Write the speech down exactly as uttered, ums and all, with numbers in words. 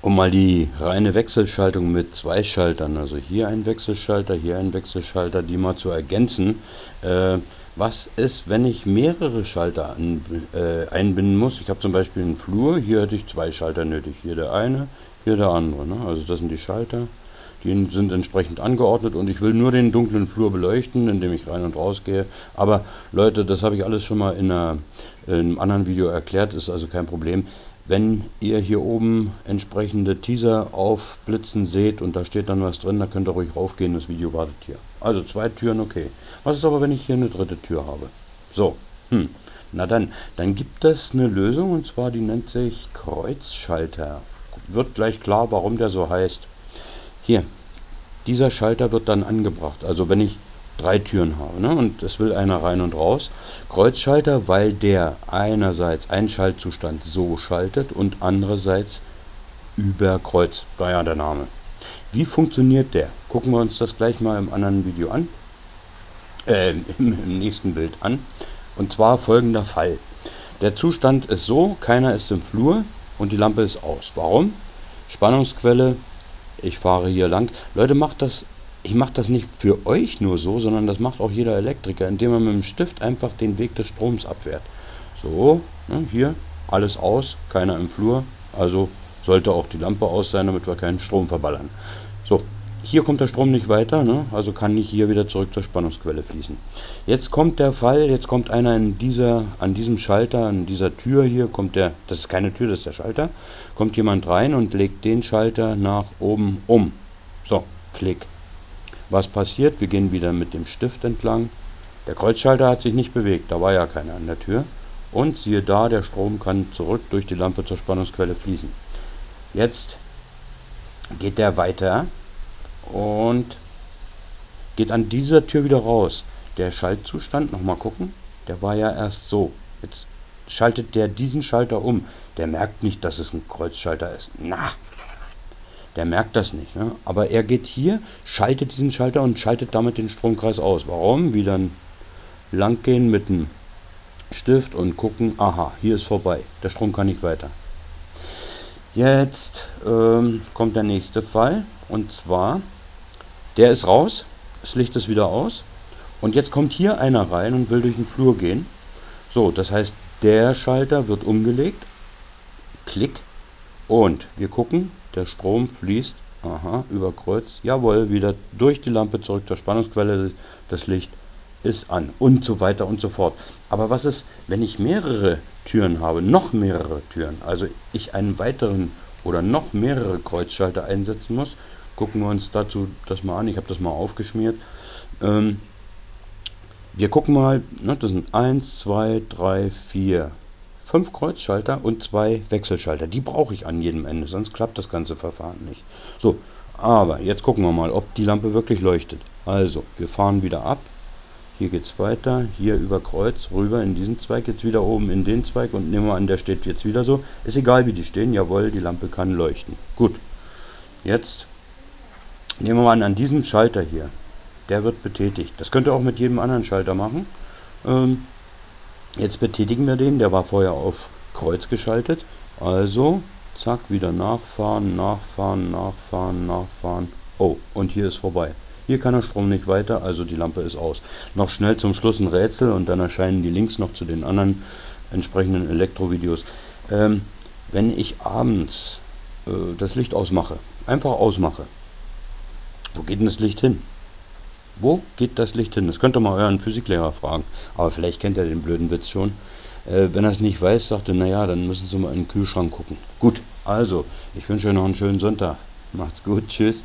Und mal die reine Wechselschaltung mit zwei Schaltern, also hier ein Wechselschalter, hier ein Wechselschalter, die mal zu ergänzen. Äh, was ist, wenn ich mehrere Schalter an, äh, einbinden muss? Ich habe zum Beispiel einen Flur, hier hätte ich zwei Schalter nötig, hier der eine, hier der andere. Ne? Also das sind die Schalter, die sind entsprechend angeordnet und ich will nur den dunklen Flur beleuchten, indem ich rein und raus gehe. Aber Leute, das habe ich alles schon mal in, einer, in einem anderen Video erklärt, ist also kein Problem. Wenn ihr hier oben entsprechende Teaser aufblitzen seht und da steht dann was drin, da könnt ihr ruhig raufgehen, das Video wartet hier. Also zwei Türen, okay. Was ist aber, wenn ich hier eine dritte Tür habe? So, hm. Na dann, dann gibt es eine Lösung und zwar, die nennt sich Kreuzschalter. Wird gleich klar, warum der so heißt. Hier, dieser Schalter wird dann angebracht, also wenn ich drei Türen habe, ne? Und es will einer rein und raus. Kreuzschalter, weil der einerseits einen Schaltzustand so schaltet und andererseits über Kreuz, da ja der Name. Wie funktioniert der? Gucken wir uns das gleich mal im anderen Video an, äh, im nächsten Bild an. Und zwar folgender Fall. Der Zustand ist so, keiner ist im Flur und die Lampe ist aus. Warum? Spannungsquelle, ich fahre hier lang. Leute, macht das Ich mache das nicht für euch nur so, sondern das macht auch jeder Elektriker, indem man mit dem Stift einfach den Weg des Stroms abwehrt. So, ne, hier, alles aus, keiner im Flur, also sollte auch die Lampe aus sein, damit wir keinen Strom verballern. So, hier kommt der Strom nicht weiter, ne, also kann nicht hier wieder zurück zur Spannungsquelle fließen. Jetzt kommt der Fall, jetzt kommt einer in dieser, an diesem Schalter, an dieser Tür hier, kommt der, das ist keine Tür, das ist der Schalter, kommt jemand rein und legt den Schalter nach oben um. So, klick. Was passiert? Wir gehen wieder mit dem Stift entlang. Der Kreuzschalter hat sich nicht bewegt, da war ja keiner an der Tür. Und siehe da, der Strom kann zurück durch die Lampe zur Spannungsquelle fließen. Jetzt geht der weiter und geht an dieser Tür wieder raus. Der Schaltzustand, nochmal gucken, der war ja erst so. Jetzt schaltet der diesen Schalter um. Der merkt nicht, dass es ein Kreuzschalter ist. Na! Der merkt das nicht, ne? Aber er geht hier, schaltet diesen Schalter und schaltet damit den Stromkreis aus. Warum? Wieder lang gehen mit dem Stift und gucken, aha, hier ist vorbei, der Strom kann nicht weiter. Jetzt ähm, kommt der nächste Fall und zwar, der ist raus, das Licht ist wieder aus und jetzt kommt hier einer rein und will durch den Flur gehen. So, das heißt, der Schalter wird umgelegt, klick und wir gucken, der Strom fließt, aha, über Kreuz, jawohl, wieder durch die Lampe zurück zur Spannungsquelle, das Licht ist an und so weiter und so fort. Aber was ist, wenn ich mehrere Türen habe, noch mehrere Türen, also ich einen weiteren oder noch mehrere Kreuzschalter einsetzen muss? Gucken wir uns dazu das mal an, ich habe das mal aufgeschmiert. Ähm, wir gucken mal, ne, das sind eins, zwei, drei, vier. fünf Kreuzschalter und zwei Wechselschalter. Die brauche ich an jedem Ende, sonst klappt das ganze Verfahren nicht. So, aber jetzt gucken wir mal, ob die Lampe wirklich leuchtet. Also, wir fahren wieder ab. Hier geht es weiter, hier über Kreuz, rüber in diesen Zweig, jetzt wieder oben in den Zweig und nehmen wir an, der steht jetzt wieder so. Ist egal, wie die stehen, jawohl, die Lampe kann leuchten. Gut, jetzt nehmen wir an, an diesem Schalter hier, der wird betätigt. Das könnt ihr auch mit jedem anderen Schalter machen. Ähm, Jetzt betätigen wir den, der war vorher auf Kreuz geschaltet, also zack, wieder nachfahren, nachfahren, nachfahren, nachfahren, oh, und hier ist vorbei. Hier kann der Strom nicht weiter, also die Lampe ist aus. Noch schnell zum Schluss ein Rätsel und dann erscheinen die Links noch zu den anderen entsprechenden Elektrovideos. Ähm, wenn ich abends äh, das Licht ausmache, einfach ausmache, wo geht denn das Licht hin? Wo geht das Licht hin? Das könnt ihr mal euren Physiklehrer fragen. Aber vielleicht kennt er den blöden Witz schon. Äh, wenn er es nicht weiß, sagt er, naja, dann müssen Sie mal in den Kühlschrank gucken. Gut, also, ich wünsche euch noch einen schönen Sonntag. Macht's gut, tschüss.